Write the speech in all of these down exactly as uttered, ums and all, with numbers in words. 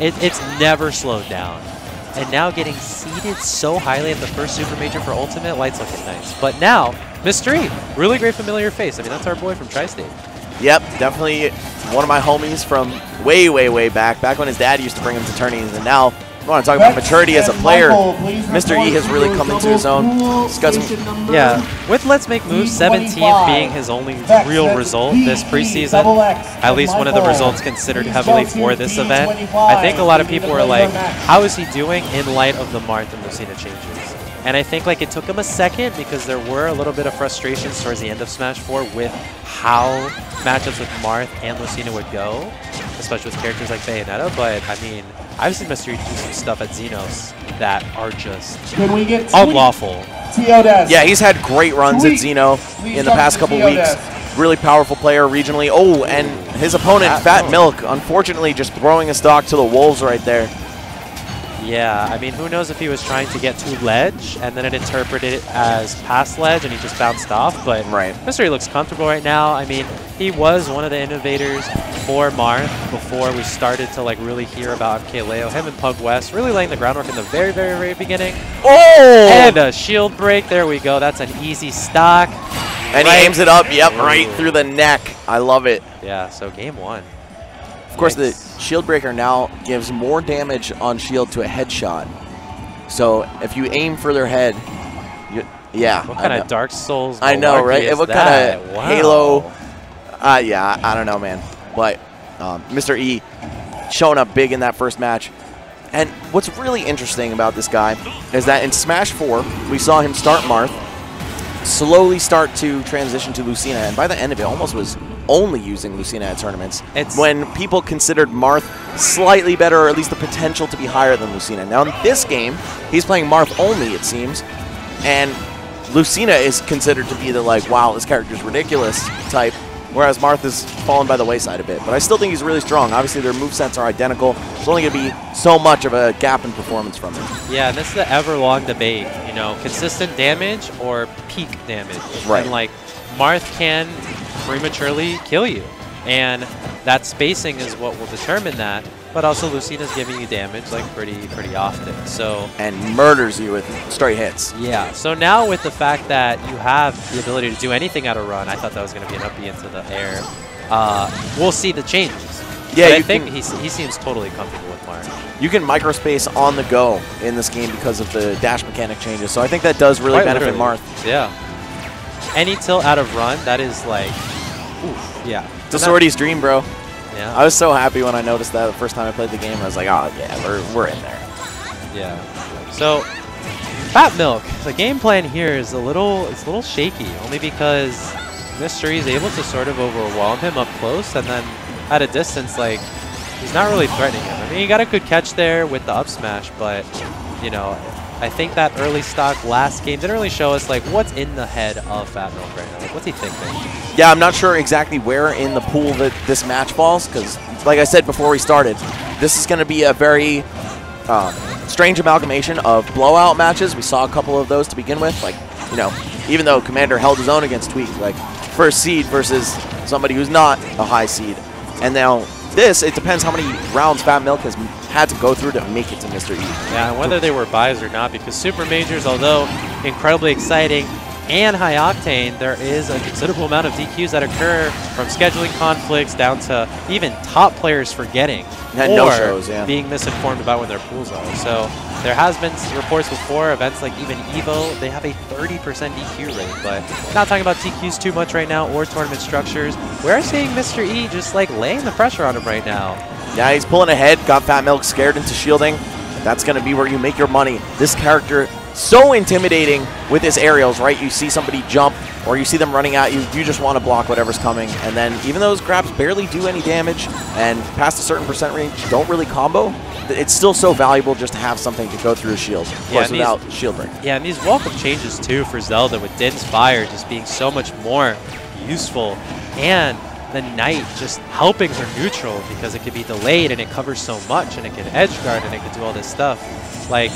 It, it's never slowed down. And now getting seeded so highly at the first Super Major for Ultimate, Light's looking nice. But now, Mister E, really great familiar face. I mean, that's our boy from Tri-State. Yep, definitely one of my homies from way, way, way back, back when his dad used to bring him to tourneys. And now, I want to talk about maturity as a player. Mister E has really come into his own. Got some, yeah, with Let's Make Moves seventeen being his only real result this preseason, at least one of the results considered heavily for this event, I think a lot of people were like, how is he doing in light of the Marth and Lucina changes? And I think like it took him a second because there were a little bit of frustrations towards the end of Smash four with how matchups with Marth and Lucina would go, especially with characters like Bayonetta. But I mean, I've seen Mister E do some stuff at Xenos that are just we get unlawful. Yeah, he's had great runs Tweak. at Xeno in the past couple weeks. Really powerful player regionally. Oh, and his opponent, Fat, Fat Milk, unfortunately just throwing his stock to the wolves right there. Yeah, I mean, who knows if he was trying to get to ledge, and then it interpreted it as past ledge, and he just bounced off. But right. Mister E looks comfortable right now. I mean, he was one of the innovators for Marth before we started to like really hear about MKLeo. Him and Pug West really laying the groundwork in the very, very, very beginning. Oh! And a shield break. There we go. That's an easy stock. And right. he aims it up. Yep, Ooh. right through the neck. I love it. Yeah, so game one. Of course, the shield breaker now gives more damage on shield to a headshot. So if you aim for their head, you, yeah. What kind of Dark Souls? I know, right? Is what that? kind of wow. Halo? Uh, yeah, I don't know, man. But um, Mister E showing up big in that first match. And what's really interesting about this guy is that in Smash four, we saw him start Marth, slowly start to transition to Lucina, and by the end of it, almost was only using Lucina at tournaments, it's when people considered Marth slightly better, or at least the potential to be higher than Lucina. Now in this game, he's playing Marth only, it seems, and Lucina is considered to be the like, wow, this character's ridiculous type, whereas Marth has fallen by the wayside a bit. But I still think he's really strong. Obviously, their movesets are identical. There's only going to be so much of a gap in performance from him. Yeah, and this is the ever-long debate, you know, consistent damage or peak damage. Right. And, like, Marth can prematurely kill you, and that spacing is what will determine that. But also Lucina's giving you damage like pretty pretty often, so and murders you with straight hits. Yeah, so now with the fact that you have the ability to do anything out of run, I thought that was going to be an up B into the air. Uh, we'll see the changes. Yeah, I think he, he seems totally comfortable with Mark. You can microspace on the go in this game because of the dash mechanic changes, so I think that does really benefit Marth. Yeah. Any tilt out of run, that is like, oof, yeah. It's a sortie's dream, bro. Yeah. I was so happy when I noticed that the first time I played the game. I was like, oh, yeah, we're, we're in there. Yeah. So, Fat Milk, the game plan here is a little, it's a little shaky, only because Mister E is able to sort of overwhelm him up close, and then at a distance, like, he's not really threatening him. I mean, he got a good catch there with the up smash, but, you know, I think that early stock last game didn't really show us like what's in the head of Fat Milk right now. Like, what's he thinking? Yeah, I'm not sure exactly where in the pool that this match falls because, like I said before we started, this is going to be a very um, strange amalgamation of blowout matches. We saw a couple of those to begin with. Like, you know, even though Commander held his own against Tweak, like first seed versus somebody who's not a high seed. And now this, it depends how many rounds Fat Milk has had to go through to make it to Mister E. Yeah, and whether they were buys or not, because Super Majors, although incredibly exciting and high octane, there is a considerable amount of D Qs that occur from scheduling conflicts down to even top players forgetting and or no shows, yeah. being misinformed about when their pools are. So there has been reports before, events like even EVO, they have a thirty percent D Q rate, but not talking about T Qs too much right now or tournament structures. We're seeing Mister E just like laying the pressure on him right now. Yeah, he's pulling ahead, got Fat Milk scared into shielding. That's going to be where you make your money. This character, so intimidating with his aerials, right? You see somebody jump or you see them running at you, you just want to block whatever's coming. And then even though those grabs barely do any damage and past a certain percent range don't really combo, it's still so valuable just to have something to go through a shield, of course, without shield break. Yeah, and these welcome changes too for Zelda with Din's fire just being so much more useful and the Knight just helping her neutral because it could be delayed and it covers so much and it can edge guard and it can do all this stuff. Like,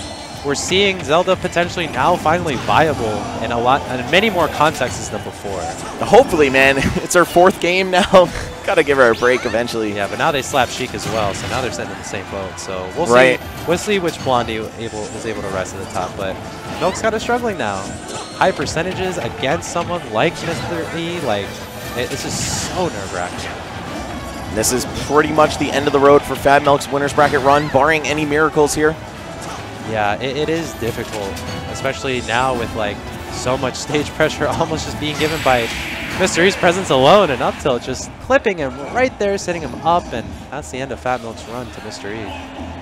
we're seeing Zelda potentially now finally viable in a lot, in many more contexts than before. Hopefully, man. It's her fourth game now. Gotta give her a break eventually. Yeah, but now they slap Sheik as well, so now they're sending the same boat. So we'll right. see. We'll see which Blondie able is able to rest at the top. But Milk's kind of struggling now. High percentages against someone like Mister E. Like it, it's just so nerve-wracking. This is pretty much the end of the road for Fat Milk's winners bracket run, barring any miracles here. Yeah, it, it is difficult, especially now with like so much stage pressure, almost just being given by Mister E's presence alone, and up tilt just clipping him right there, setting him up, and that's the end of Fat Milk's run to Mister E.